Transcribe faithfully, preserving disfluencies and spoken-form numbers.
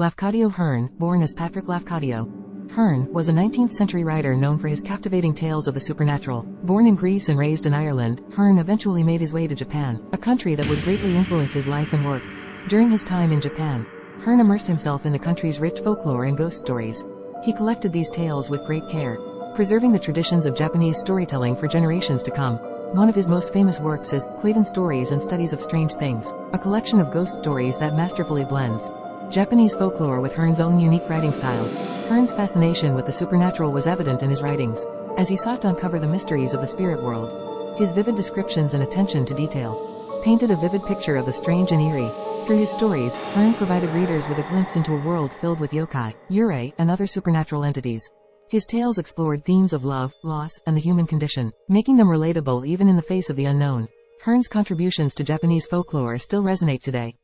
Lafcadio Hearn, born as Patrick Lafcadio Hearn, was a nineteenth century writer known for his captivating tales of the supernatural. Born in Greece and raised in Ireland, Hearn eventually made his way to Japan, a country that would greatly influence his life and work. During his time in Japan, Hearn immersed himself in the country's rich folklore and ghost stories. He collected these tales with great care, preserving the traditions of Japanese storytelling for generations to come. One of his most famous works is Kwaidan Stories and Studies of Strange Things, a collection of ghost stories that masterfully blends Japanese folklore with Hearn's own unique writing style. Hearn's fascination with the supernatural was evident in his writings, as he sought to uncover the mysteries of the spirit world. His vivid descriptions and attention to detail painted a vivid picture of the strange and eerie. Through his stories, Hearn provided readers with a glimpse into a world filled with yokai, yurei, and other supernatural entities. His tales explored themes of love, loss, and the human condition, making them relatable even in the face of the unknown. Hearn's contributions to Japanese folklore still resonate today,